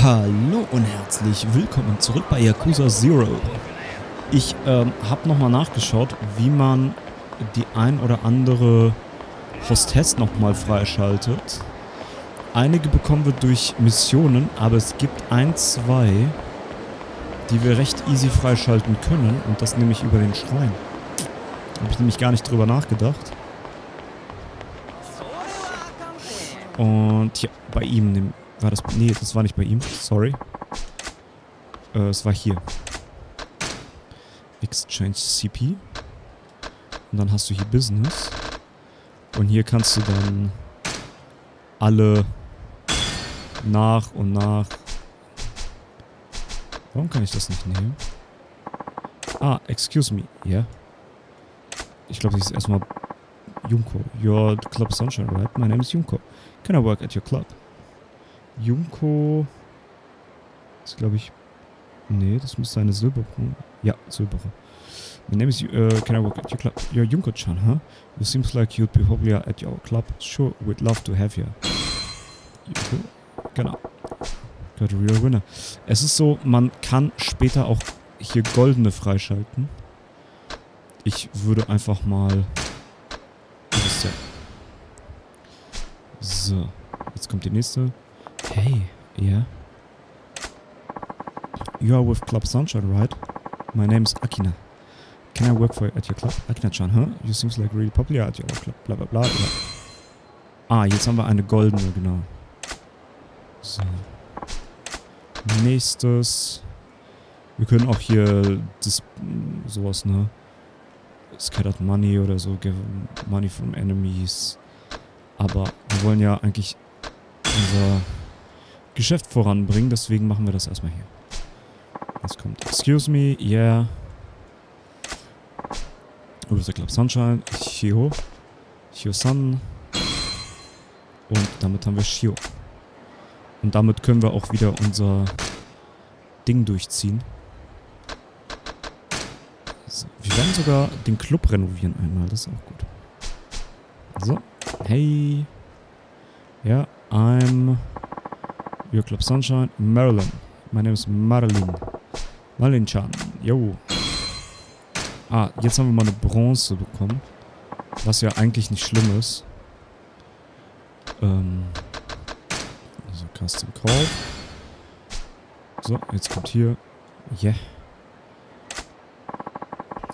Hallo und herzlich willkommen zurück bei Yakuza Zero. Ich habe nochmal nachgeschaut, wie man die ein oder andere Hostess nochmal freischaltet. Einige bekommen wir durch Missionen, aber es gibt ein, zwei, die wir recht easy freischalten können. Und das nämlich über den Schrein. Habe ich nämlich gar nicht drüber nachgedacht. Und hier, bei ihm nämlich. War das... Nee, das war nicht bei ihm. Sorry. Es war hier. Exchange CP. Und dann hast du hier Business. Und hier kannst du dann alle nach und nach... Warum kann ich das nicht nehmen? Ah, excuse me. Yeah. Ich glaube, das ist erstmal Junko. Your Club Sunshine, right? My name is Junko. Can I work at your club? Junko ist, glaube ich... Nee, das müsste eine Silberbrille. Ja, Silberbrille. My name is... can I work at your club? You're Junko-chan, huh? It seems like you'd be happier at your club. Sure, we'd love to have you. Junko? Genau. Got a real winner. Es ist so, man kann später auch hier goldene freischalten. Ich würde einfach mal... So, jetzt kommt die nächste... Hey, yeah. You are with Club Sunshine, right? My name is Akina. Can I work for you at your club? Akina-chan, huh? You seems like really popular at your club. Bla bla bla. Ah, jetzt haben wir eine goldene, genau. So. Nächstes. Wir können auch hier das, sowas, ne? Scattered Money oder so. Give money from enemies. Aber wir wollen ja eigentlich unser Geschäft voranbringen, deswegen machen wir das erstmal hier. Jetzt kommt, excuse me, yeah. Über der Club Sunshine, Shio, Shio-san. Und damit haben wir Shio. Und damit können wir auch wieder unser Ding durchziehen. So, wir werden sogar den Club renovieren einmal, das ist auch gut. So, hey. Ja, I'm your Club Sunshine, Marilyn. My name is Marilyn. Marilyn-chan, yo. Ah, jetzt haben wir mal eine Bronze bekommen. Was ja eigentlich nicht schlimm ist. Also Custom Call. So, jetzt kommt hier. Yeah.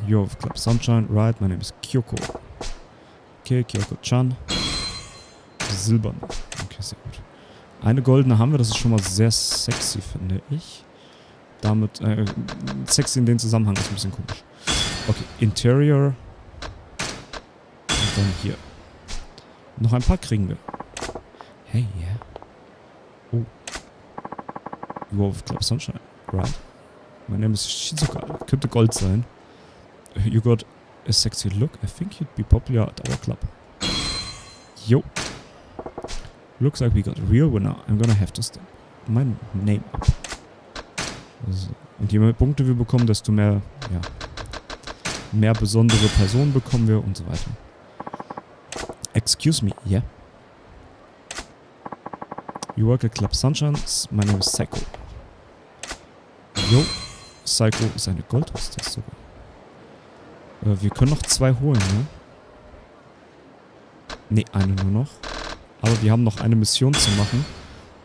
You're of Club Sunshine, right? My name is Kyoko. Okay, Kyoko-chan. Silbern. Okay, sehr gut. Eine goldene haben wir, das ist schon mal sehr sexy, finde ich. Damit, sexy in dem Zusammenhang ist ein bisschen komisch. Okay, Interior. Und dann hier. Noch ein paar kriegen wir. Hey, yeah. Oh. You have Club Sunshine, right? My name is Shizuka. Könnte Gold sein. You got a sexy look. I think you'd be popular at our club. Yo. Looks like we got a real winner. I'm gonna have to step my name up. So. Und je mehr Punkte wir bekommen, desto mehr, ja, mehr besondere Personen bekommen wir und so weiter. Excuse me, yeah. You work at Club Sunshine. My name is Saiko. Yo, Saiko ist eine Goldhostess sogar. Wir können noch zwei holen, ne? Ne, eine nur noch. Aber wir haben noch eine Mission zu machen.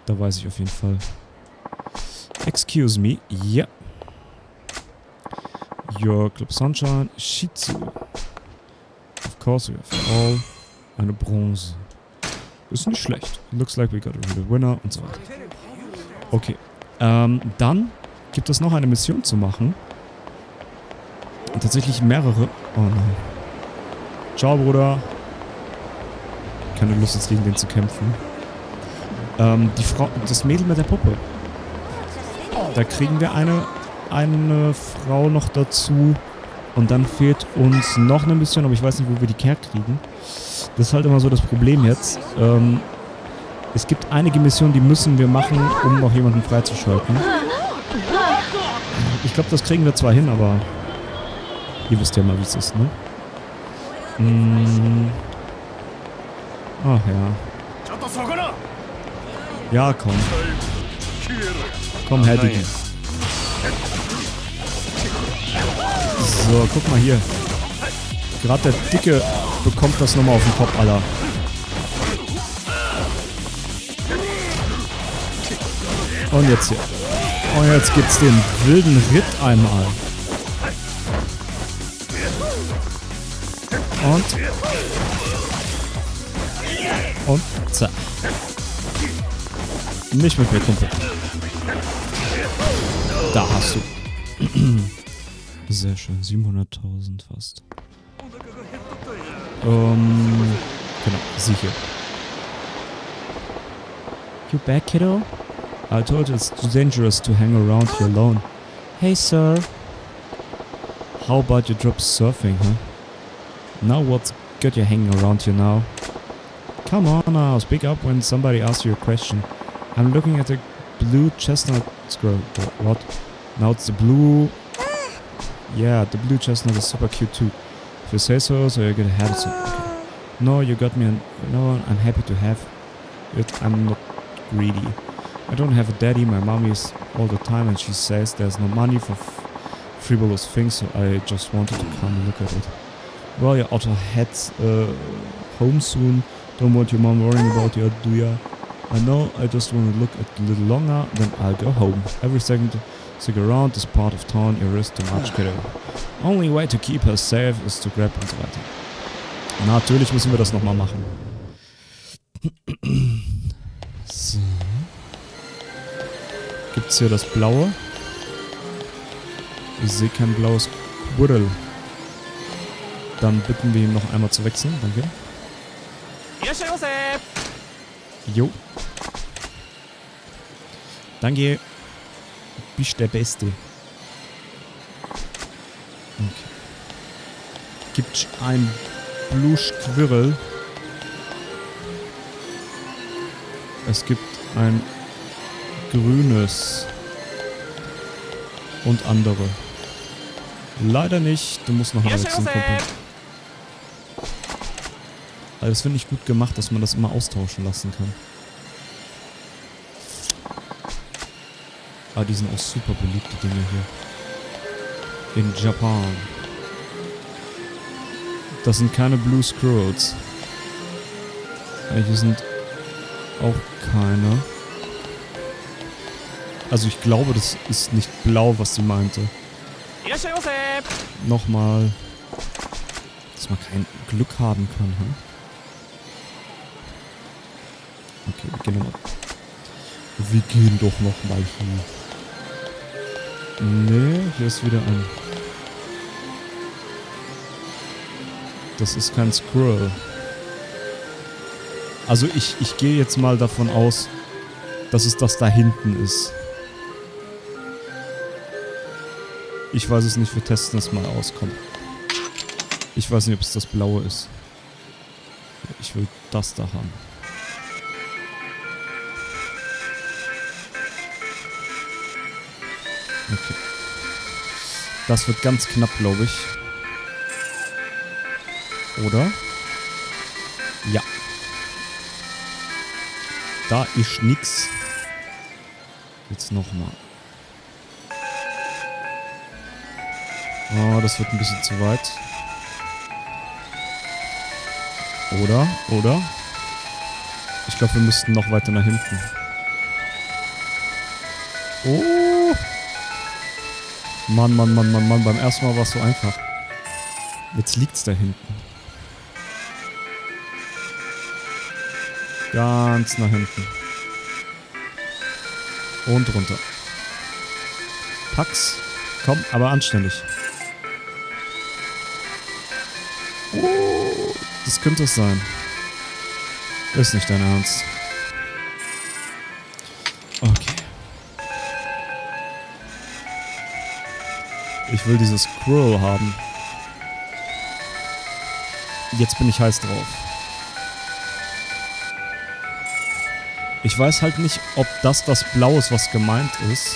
Da weiß ich auf jeden Fall. Excuse me. Yeah. Your Club Sunshine. Shizu. Of course we have all. Eine Bronze. Ist nicht schlecht. Looks like we got a real winner. Und so weiter. Okay. Dann gibt es noch eine Mission zu machen. Und tatsächlich mehrere. Oh nein. Ciao, Bruder. Keine Lust, jetzt gegen den zu kämpfen. Die Frau, das Mädel mit der Puppe. Da kriegen wir eine Frau noch dazu. Und dann fehlt uns noch ein bisschen, aber ich weiß nicht, wo wir die herkriegen. Das ist halt immer so das Problem jetzt. Es gibt einige Missionen, die müssen wir machen, um noch jemanden freizuschalten. Ich glaube, das kriegen wir zwar hin, aber ihr wisst ja mal, wie es ist, ne? Ach ja. Ja, komm. Komm her, Digi. So, guck mal hier. Gerade der Dicke bekommt das nochmal auf den Kopf, Alter. Und jetzt hier. Und jetzt gibt's den wilden Ritt einmal. Und zack. Nicht mit mir, Kumpel. Da hast du. Sehr schön. 700.000 fast. Genau. Sicher. You back, kiddo? I told you it's too dangerous to hang around here alone. Hey, sir. How about you drop surfing, huh? Now what's got you hanging around here now? Come on now, speak up when somebody asks you a question. I'm looking at a blue chestnut squirrel. What? Now it's the blue... Yeah, the blue chestnut is super cute too. If you say so, so you're gonna have it. Okay. No, you got me and no, I'm happy to have it. I'm not greedy. I don't have a daddy, my mommy is all the time and she says there's no money for frivolous things, so I just wanted to come and look at it. Well, your otter heads home soon, don't want your mom worrying about you, do ya? I know, I just want to look at a little longer, then I'll go home. Every second stick around this part of town, you risk too much, kiddo. Only way to keep her safe is to grab und so weiter. Natürlich müssen wir das nochmal machen. So. Gibt's hier das Blaue? Ich sehe kein blaues Buddel. Dann bitten wir ihn noch einmal zu wechseln. Danke. Jo. Danke. Du bist der Beste. Okay. Gibt's ein Blue-Squirrel? Es gibt ein grünes und andere. Leider nicht. Du musst noch mal wechseln, Kumpel. Also das finde ich gut gemacht, dass man das immer austauschen lassen kann. Ah, die sind auch super beliebte Dinge hier. In Japan. Das sind keine Blue Squirrels. Hier sind auch keine. Also ich glaube, das ist nicht blau, was sie meinte. Nochmal. Dass man kein Glück haben kann, hm? Okay, wir gehen nochmal. Wir gehen doch nochmal hier. Nee, hier ist wieder ein... Das ist kein Squirrel. Also ich gehe jetzt mal davon aus, dass es das da hinten ist. Ich weiß es nicht, wir testen es mal aus, komm. Ich weiß nicht, ob es das Blaue ist. Ich will das da haben. Okay. Das wird ganz knapp, glaube ich. Oder? Ja. Da ist nix. Jetzt nochmal. Oh, das wird ein bisschen zu weit. Oder? Oder? Ich glaube, wir müssten noch weiter nach hinten. Oh! Mann, Mann, Mann, Mann, Mann. Beim ersten Mal war es so einfach. Jetzt liegt's da hinten. Ganz nach hinten. Und runter. Pack's. Komm, aber anständig. Oh, das könnte es sein. Ist nicht dein Ernst. Okay. Ich will dieses Squirrel haben. Jetzt bin ich heiß drauf. Ich weiß halt nicht, ob das Blau ist, was gemeint ist.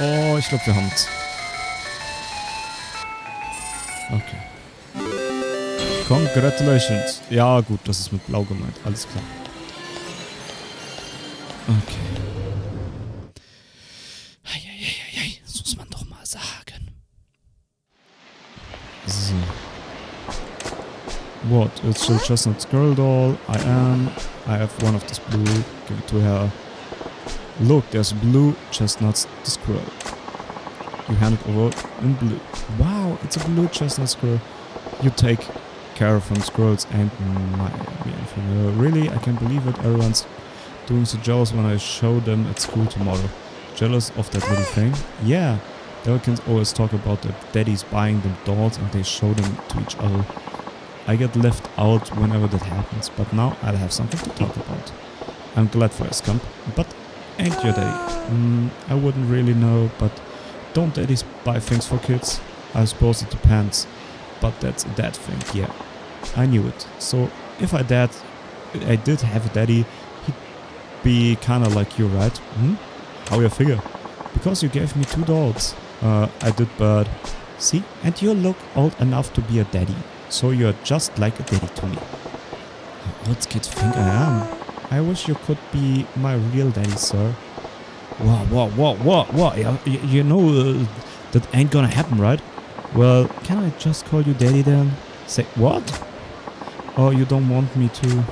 Oh, ich glaube, wir haben's. Okay. Congratulations. Ja, gut, das ist mit Blau gemeint. Alles klar. Okay. What? It's your chestnut girl doll. I have one of this blue. Give it to her. Look, there's blue chestnuts squirrel. You hand it over in blue. Wow, it's a blue chestnut squirrel. You take care from squirrels and my really, I can't believe it. Everyone's doing so jealous when I show them at school tomorrow. Jealous of that little thing? Yeah. They can always talk about their daddies buying them dolls and they show them to each other. I get left out whenever that happens, but now I'll have something to talk about. I'm glad for a scamp, but ain't your daddy? I wouldn't really know, but don't daddies buy things for kids? I suppose it depends, but that's a dad thing, yeah. I knew it. So if I did have a daddy, he'd be kinda like you, right? How you figure? Because you gave me two dolls. I did, but... See? And you look old enough to be a daddy. So you're just like a daddy to me. How old kids think I am? I wish you could be my real daddy, sir. Whoa, whoa, whoa, whoa, whoa. You know that ain't gonna happen, right? Well, can I just call you daddy then? Say, what? Oh, you don't want me to...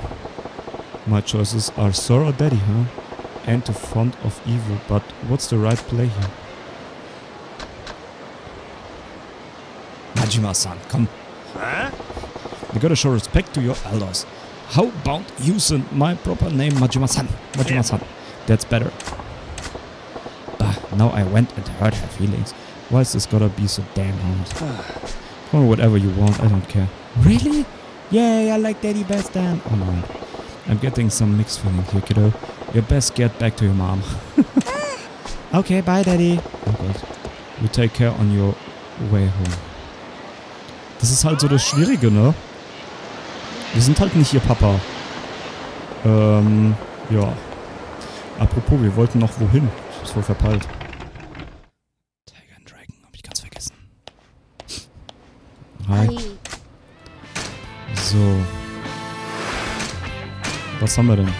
My choices are sir or daddy, huh? And to front of evil, but what's the right play here? Majima-san, come. Huh? You gotta show respect to your elders. How about using my proper name, Majima-san? Majima-san, that's better. Bah, now I went and hurt her feelings. Why is this gotta be so damn hard? Or whatever you want, I don't care. Really? Yay, I like daddy best then. Oh no. I'm getting some mixed feelings here, kiddo. You best get back to your mom. Okay, bye, daddy. Oh Gott. You take care on your way home. Das ist halt so das Schwierige, ne? Wir sind halt nicht ihr Papa. Ja. Apropos, wir wollten noch wohin. Ich hab's voll verpeilt. Tiger and Dragon, hab ich ganz vergessen. Hi. So. Was haben wir denn?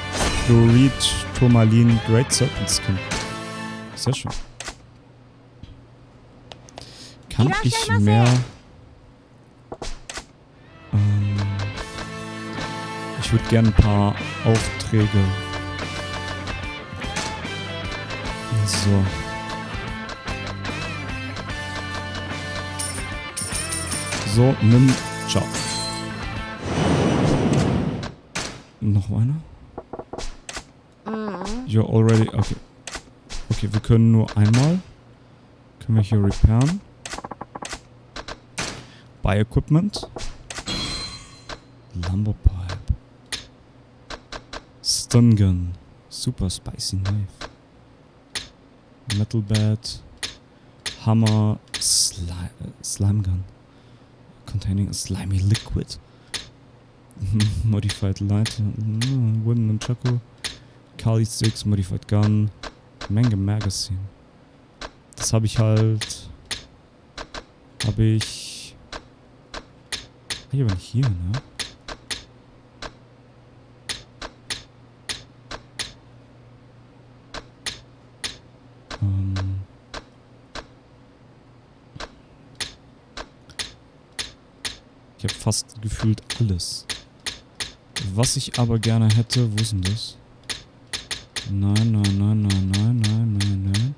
Fluorid, Turmalin, Great Serpent Skin. Sehr schön. Kann ich mehr... ich würde gerne ein paar Aufträge... So. So, nimm... Ciao. Noch einer? You're already... Okay. Okay, wir können nur einmal. Können wir hier repairen. Buy Equipment. Lumberpile. Sun Gun. Super Spicy Knife. Metal Bat. Hammer. Slime Gun. Containing a slimy liquid. Modified Light. Wooden and Choco. Kali 6, Modified Gun, Manga Magazine. Das habe ich halt... Habe ich... Hey, aber nicht hier, ne? Ich habe fast gefühlt alles. Was ich aber gerne hätte... Wo ist denn das? Nein, nein, nein, nein, nein, nein, nein, nein.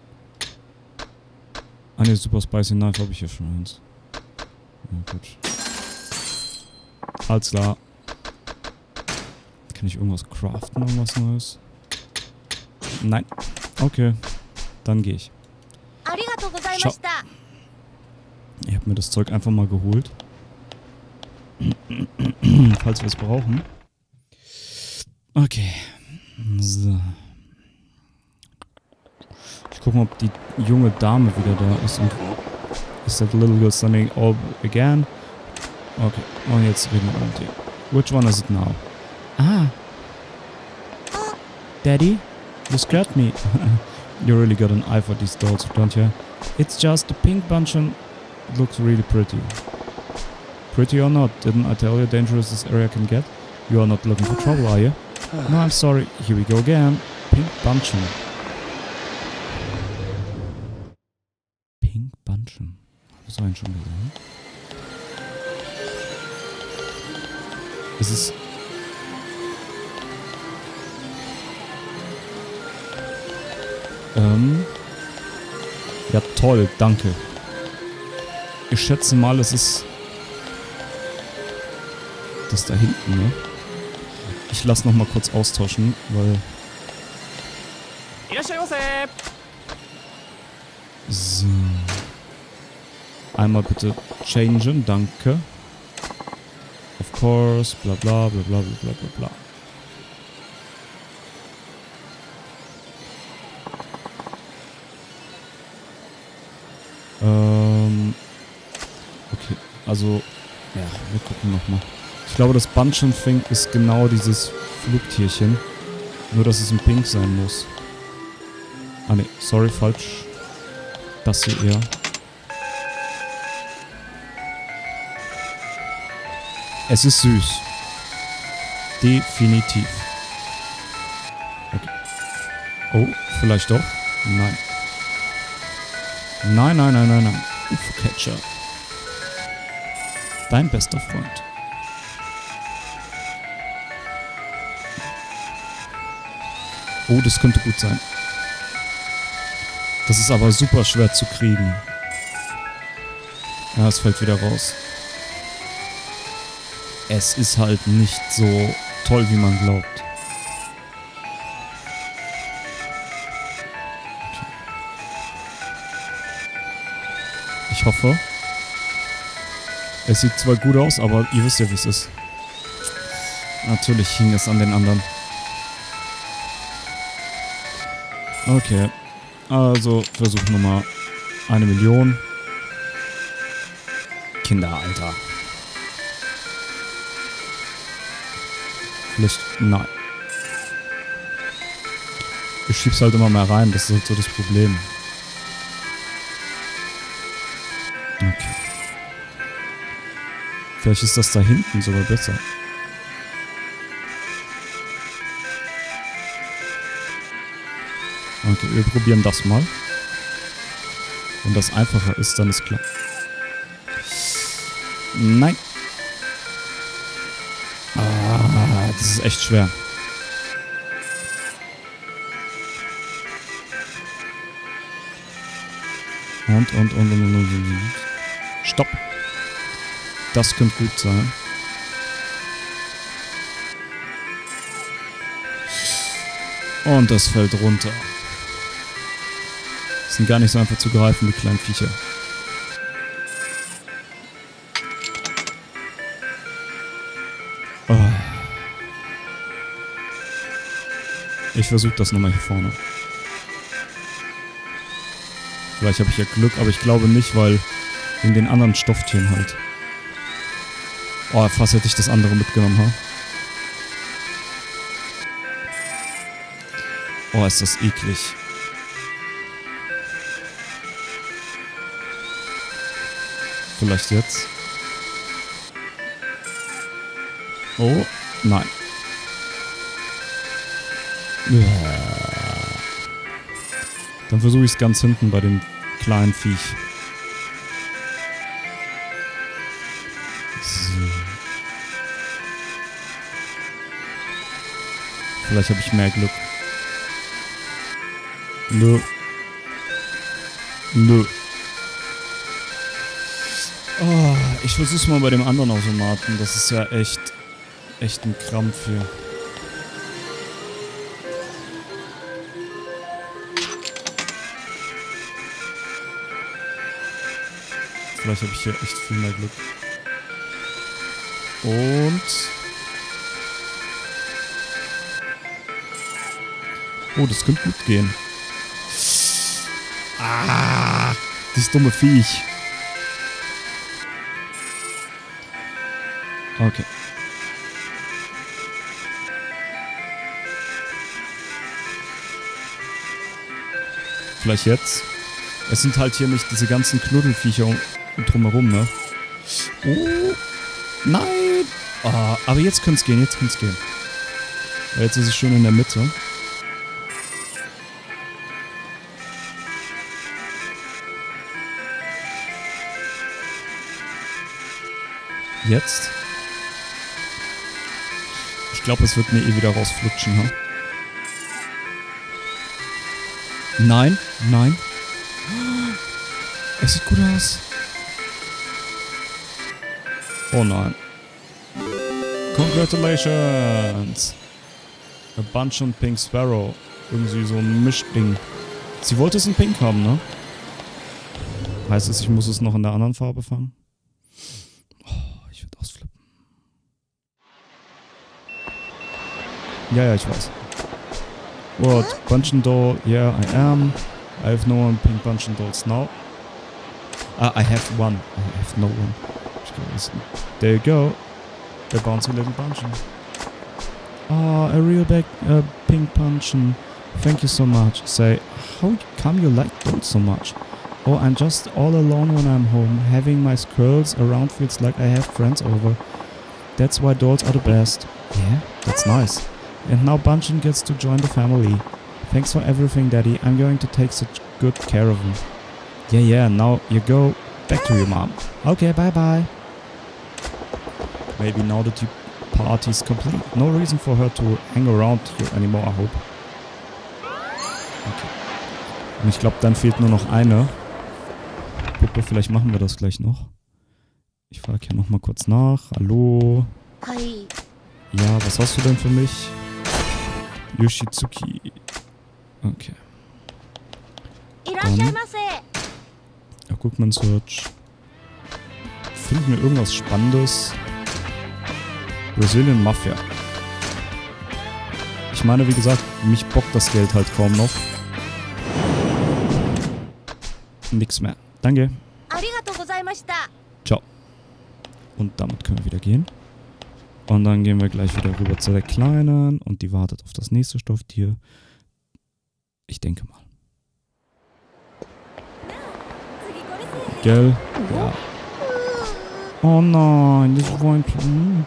Ah ne, Super Spicy Knife habe ich ja schon eins. Ja, gut. Alles klar. Kann ich irgendwas craften, irgendwas Neues? Nein. Okay. Dann gehe ich. Ciao. Ich habe mir das Zeug einfach mal geholt. Falls wir es brauchen. Okay. So. Ich guck mal, ob die junge Dame wieder da ist. Und is that little girl standing all again? Okay, und jetzt reden wir mit ihr. Which one is it now? Ah! Daddy? You scared me. You really got an eye for these dolls, don't you? It's just the Pink Bunchan looks really pretty. Pretty or not, didn't I tell you how dangerous this area can get? You are not looking for trouble, are you? No, I'm sorry. Here we go again. Pink Bunchan. Pink Bunchan. Habe ich so einen schon gesehen? Es ist... Ja, toll, danke. Ich schätze mal, es ist... Das da hinten, ne? Ich lass noch mal kurz austauschen, weil... So. Einmal bitte changen, danke. Of course, bla bla bla bla bla bla bla. Okay, also... Ja, wir gucken nochmal. Ich glaube, das Bunchenfink ist genau dieses Flugtierchen. Nur, dass es in Pink sein muss. Ah ne, sorry, falsch. Das hier eher. Es ist süß. Definitiv. Okay. Oh, vielleicht doch? Nein. Nein, nein, nein, nein, nein. Ufo-Catcher. Dein bester Freund. Oh, das könnte gut sein. Das ist aber super schwer zu kriegen. Ja, es fällt wieder raus. Es ist halt nicht so toll, wie man glaubt. Ich hoffe. Es sieht zwar gut aus, aber ihr wisst ja, wie es ist. Natürlich hing es an den anderen. Okay. Also versuchen wir mal 1 Million. Kinder, Alter. Vielleicht, nein. Ich schieb's halt immer mehr rein, das ist halt so das Problem. Okay. Vielleicht ist das da hinten sogar besser. Okay, wir probieren das mal. Wenn das einfacher ist, dann ist klar. Nein. Ah, das ist echt schwer. Und. Stopp. Das könnte gut sein. Und das fällt runter. Sind gar nicht so einfach zu greifen, die kleinen Viecher. Oh. Ich versuche das nochmal hier vorne. Vielleicht habe ich ja Glück, aber ich glaube nicht, weil in den anderen Stofftieren halt. Oh, fast hätte ich das andere mitgenommen, ha? Oh, ist das eklig. Vielleicht jetzt. Oh, nein. Dann versuche ich es ganz hinten bei dem kleinen Viech. So. Vielleicht habe ich mehr Glück. Nö. Nö. Oh, ich versuch's mal bei dem anderen Automaten. Das ist ja echt ein Krampf hier. Vielleicht habe ich hier echt viel mehr Glück. Und... Oh, das könnte gut gehen. Ah, dieses dumme Viech. Okay. Vielleicht jetzt. Es sind halt hier nicht diese ganzen Knuddelviecher drumherum, ne? Oh. Nein! Ah, aber jetzt könnte es gehen, jetzt könnte es gehen. Ja, jetzt ist es schön in der Mitte. Jetzt. glaube, es wird mir eh wieder rausflutschen. Huh? Nein, nein. Es sieht gut aus. Oh nein. Congratulations! A Bunch und Pink Sparrow. Irgendwie so ein Mischding. Sie wollte es in Pink haben, ne? Heißt es, ich muss es noch in der anderen Farbe fangen? Oh, ich würde ausflippen. Ja, ja, ich weiß. What? Bunchan doll? Yeah, I am. I have no one Pink Bunchan dolls now. Ah, I have one. I have no one. Ich kann das nicht. There you go. A bouncy little Bunchan. Ah, a real big Pink Bunchan. Thank you so much. Say, how come you like dolls so much? Oh, I'm just all alone when I'm home. Having my squirrels around feels like I have friends over. That's why dolls are the best. Yeah, that's nice. And now Bunchan gets to join the family. Thanks for everything, Daddy. I'm going to take such good care of him. Yeah, yeah, now you go back to your mom. Okay, bye-bye. Maybe now that your party's complete. No reason for her to hang around here anymore, I hope. Okay. Und ich glaube, dann fehlt nur noch eine Puppe, vielleicht machen wir das gleich noch. Ich frage hier nochmal kurz nach. Hallo? Hi. Ja, was hast du denn für mich? Yoshitsuki. Okay. Dann. Ja, guck mal in Search. Finden wir irgendwas Spannendes? Brazilian Mafia. Ich meine, wie gesagt, mich bockt das Geld halt kaum noch. Nix mehr. Danke. Ciao. Und damit können wir wieder gehen. Und dann gehen wir gleich wieder rüber zu der Kleinen. Und die wartet auf das nächste Stofftier. Ich denke mal. Gell? Ja. Oh nein, das war ein Plan.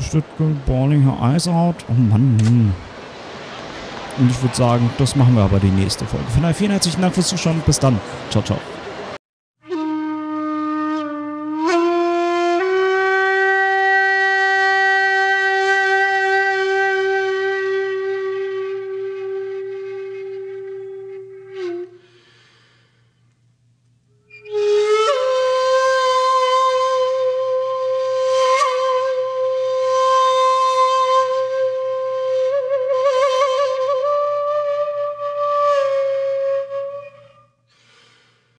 Stückchen Balling her Eyes out. Oh Mann. Und ich würde sagen, das machen wir aber die nächste Folge. Von daher vielen herzlichen Dank fürs Zuschauen. Bis dann. Ciao, ciao.